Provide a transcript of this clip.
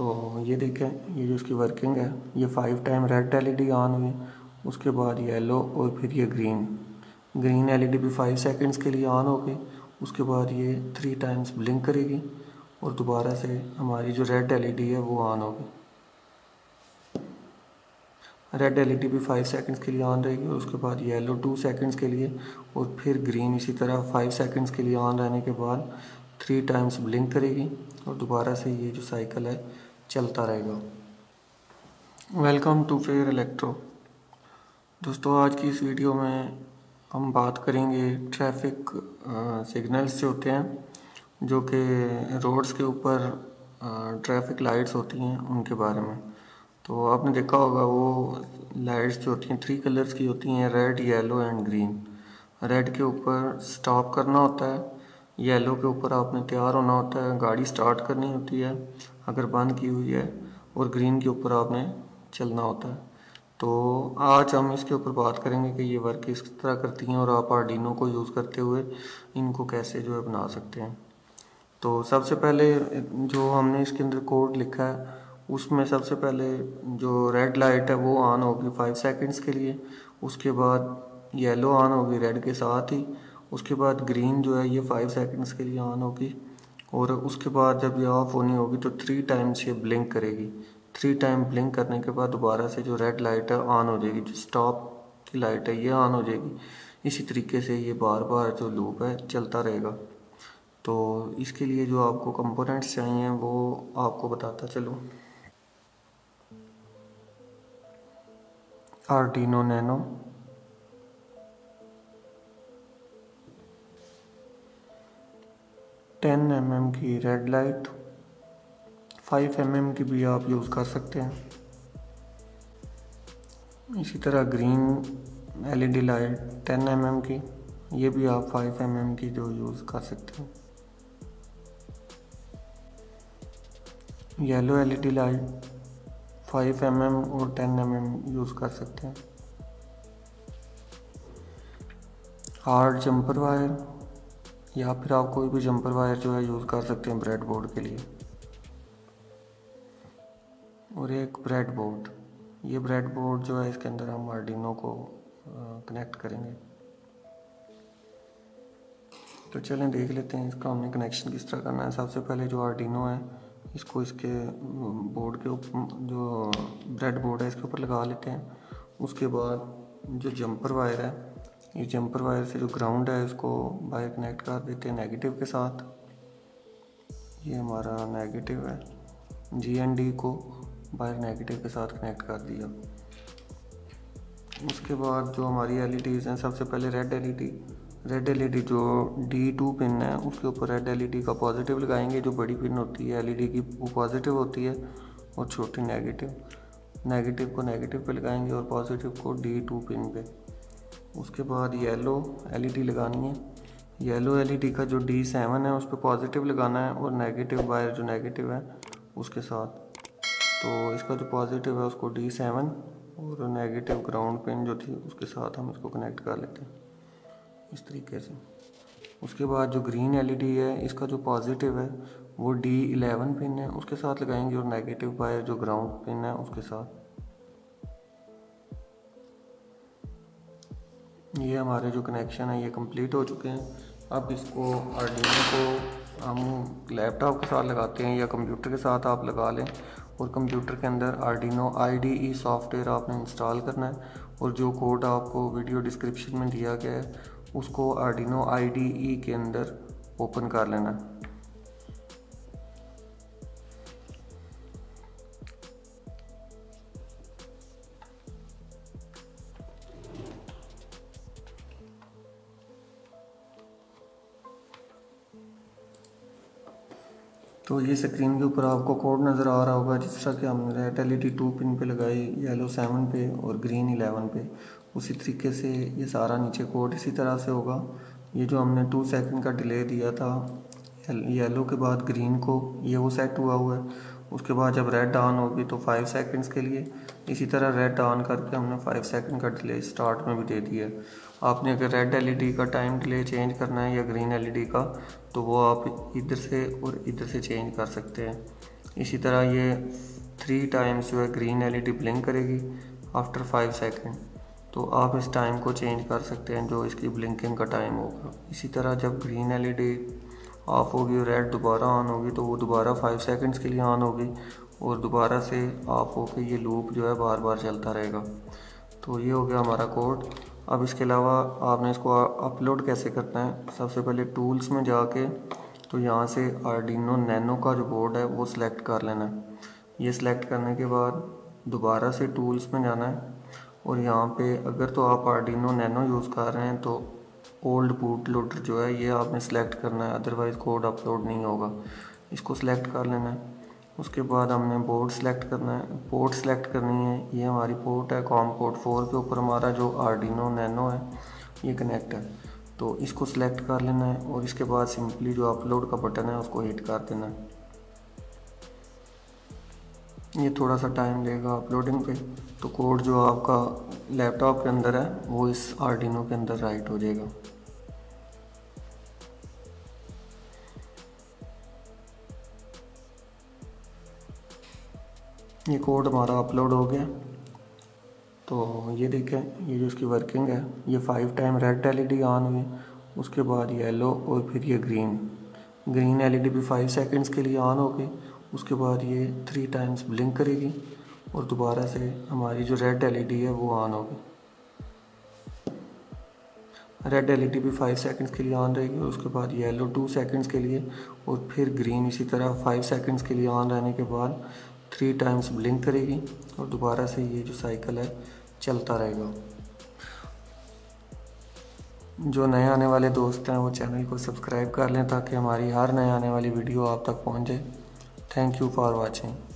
तो ये देखें, ये जो इसकी वर्किंग है, ये 5 टाइम रेड LED ऑन हुई, उसके बाद येलो और फिर ये ग्रीन LED भी 5 सेकंड्स के लिए ऑन हो गई। उसके बाद ये 3 टाइम्स ब्लिंक करेगी और दोबारा से हमारी जो रेड LED है वो ऑन होगी। रेड LED भी 5 सेकंड्स के लिए ऑन रहेगी और उसके बाद येलो 2 सेकंड्स के लिए और फिर ग्रीन इसी तरह 5 सेकंड्स के लिए ऑन रहने के बाद 3 टाइम्स ब्लिंक करेगी और दोबारा से ये जो साइकिल है चलता रहेगा। Welcome to Fair Electro. दोस्तों, आज की इस वीडियो में हम बात करेंगे ट्रैफिक सिग्नल्स जो होते हैं, जो कि रोड्स के ऊपर ट्रैफिक लाइट्स होती हैं, उनके बारे में। तो आपने देखा होगा वो लाइट्स जो होती हैं 3 कलर्स की होती हैं, red, yellow and green. Red के ऊपर स्टॉप करना होता है, येलो के ऊपर आपने तैयार होना होता है, गाड़ी स्टार्ट करनी होती है अगर बंद की हुई है, और ग्रीन के ऊपर आपने चलना होता है। तो आज हम इसके ऊपर बात करेंगे कि ये वर्क किस तरह करती हैं और आप आर्डिनो को यूज़ करते हुए इनको कैसे जो है बना सकते हैं। तो सबसे पहले जो हमने इसके अंदर कोड लिखा है, उसमें सबसे पहले जो रेड लाइट है वो ऑन होगी 5 सेकेंड्स के लिए, उसके बाद येलो ऑन होगी रेड के साथ ही, उसके बाद ग्रीन जो है ये 5 सेकंड्स के लिए ऑन होगी और उसके बाद जब ये ऑफ होनी होगी तो 3 टाइम्स ये ब्लिंक करेगी। 3 टाइम ब्लिंक करने के बाद दोबारा से जो रेड लाइट है ऑन हो जाएगी, जो स्टॉप की लाइट है ये ऑन हो जाएगी। इसी तरीके से ये बार बार जो लूप है चलता रहेगा। तो इसके लिए जो आपको कंपोनेंट्स चाहिए वो आपको बताता चलूँ। आर्डिनो नैनो, mm की रेड लाइट, 5 mm की भी आप यूज़ कर सकते हैं। इसी तरह ग्रीन LED लाइट 10 mm की, ये भी आप 5 mm की जो यूज़ कर सकते हैं। येलो LED लाइट 5 mm और 10 mm यूज़ कर सकते हैं। हार्ड जंपर वायर, या फिर आप कोई भी जंपर वायर जो है यूज़ कर सकते हैं ब्रेडबोर्ड के लिए। और एक ब्रेडबोर्ड, ये ब्रेडबोर्ड जो है इसके अंदर हम आर्डिनो को कनेक्ट करेंगे। तो चलें देख लेते हैं इसका हमने कनेक्शन किस तरह करना है। सबसे पहले जो आर्डिनो है इसको इसके बोर्ड के ऊपर, जो ब्रेडबोर्ड है इसके ऊपर लगा लेते हैं। उसके बाद जो जंपर वायर है, ये जंपर वायर से जो ग्राउंड है इसको बाहर कनेक्ट कर देते हैं नेगेटिव के साथ। ये हमारा नेगेटिव है, GND को बाहर नेगेटिव के साथ कनेक्ट कर दिया। उसके बाद जो हमारी LEDs हैं, सबसे पहले रेड LED जो D2 पिन है उसके ऊपर रेड LED का पॉजिटिव लगाएंगे। जो बड़ी पिन होती है LED की वो पॉजिटिव होती है और छोटी नेगेटिव को नेगेटिव पे लगाएंगे और पॉजिटिव को D2 पिन पे। उसके बाद येलो LED लगानी है, येलो LED का जो D7 है उस पर पॉजिटिव लगाना है और नेगेटिव वायर जो नेगेटिव है उसके साथ। तो इसका जो पॉजिटिव है उसको D7 और नेगेटिव ग्राउंड पिन जो थी उसके साथ हम इसको कनेक्ट कर लेते हैं इस तरीके से। उसके बाद जो ग्रीन LED है इसका जो पॉजिटिव है वो D11 पिन है उसके साथ लगाएंगे और नेगेटिव वायर जो ग्राउंड पिन है उसके साथ। ये हमारे जो कनेक्शन है ये कंप्लीट हो चुके हैं। अब इसको आर्डिनो को हम लैपटॉप के साथ लगाते हैं या कंप्यूटर के साथ आप लगा लें, और कंप्यूटर के अंदर आर्डिनो IDE सॉफ्टवेयर आपने इंस्टॉल करना है और जो कोड आपको वीडियो डिस्क्रिप्शन में दिया गया है उसको आर्डिनो IDE के अंदर ओपन कर लेना है। तो ये स्क्रीन के ऊपर आपको कोड नज़र आ रहा होगा, जिस तरह कि हमने रेड LED 2 पिन पे लगाई, येलो 7 पे और ग्रीन 11 पे, उसी तरीके से ये सारा नीचे कोड इसी तरह से होगा। ये जो हमने 2 सेकंड का डिले दिया था येलो के बाद ग्रीन को, ये वो सेट हुआ हुआ है। उसके बाद जब रेड ऑन होगी तो 5 सेकंड्स के लिए, इसी तरह रेड ऑन करके हमने 5 सेकंड का डिले स्टार्ट में भी दे दिया। आपने अगर रेड LED का टाइम डिले चेंज करना है या ग्रीन LED का, तो वो आप इधर से और इधर से चेंज कर सकते हैं। इसी तरह ये 3 टाइम्स जो है ग्रीन LED ब्लिंक करेगी आफ्टर 5 सेकेंड। तो आप इस टाइम को चेंज कर सकते हैं जो इसकी ब्लिंकिंग का टाइम होगा। इसी तरह जब ग्रीन LED ऑफ होगी और रेड दोबारा ऑन होगी तो वो दोबारा 5 सेकंड्स के लिए ऑन होगी और दोबारा से ऑफ होकर ये लूप जो है बार बार चलता रहेगा। तो ये हो गया हमारा कोड। अब इसके अलावा आपने इसको अपलोड कैसे करना है, सबसे पहले टूल्स में जाके तो यहाँ से Arduino Nano का जो बोर्ड है वो सिलेक्ट कर लेना है। ये सिलेक्ट करने के बाद दोबारा से टूल्स में जाना है और यहाँ पे अगर तो आप Arduino Nano यूज़ कर रहे हैं तो ओल्ड बूट लोडर जो है ये आपने सेलेक्ट करना है, अदरवाइज़ कोड अपलोड नहीं होगा। इसको सिलेक्ट कर लेना है। उसके बाद हमने बोर्ड सेलेक्ट करना है, पोर्ट सेलेक्ट करनी है। ये हमारी पोर्ट है कॉम पोर्ट 4 के ऊपर हमारा जो Arduino Nano है ये कनेक्ट है, तो इसको सिलेक्ट कर लेना है और इसके बाद सिंपली जो अपलोड का बटन है उसको हिट कर देना है। ये थोड़ा सा टाइम लेगा अपलोडिंग पे। तो कोड जो आपका लैपटॉप के अंदर है वो इस Arduino के अंदर राइट हो जाएगा। ये कोड हमारा अपलोड हो गया। तो ये देखें ये जो इसकी वर्किंग है, ये 5 टाइम रेड LED ऑन हुई, उसके बाद येलो और फिर ये ग्रीन LED भी 5 सेकंड्स के लिए ऑन हो गई। उसके बाद ये 3 टाइम्स ब्लिंक करेगी और दोबारा से हमारी जो रेड LED है वो ऑन होगी। रेड LED भी 5 सेकंड्स के लिए ऑन रहेगी और उसके बाद येलो 2 सेकंड्स के लिए और फिर ग्रीन इसी तरह 5 सेकंड्स के लिए ऑन रहने के बाद 3 टाइम्स ब्लिंक करेगी और दोबारा से ये जो साइकिल है चलता रहेगा। जो नए आने वाले दोस्त हैं वो चैनल को सब्सक्राइब कर लें ताकि हमारी हर नए आने वाली वीडियो आप तक पहुँच जाए। Thank you for watching.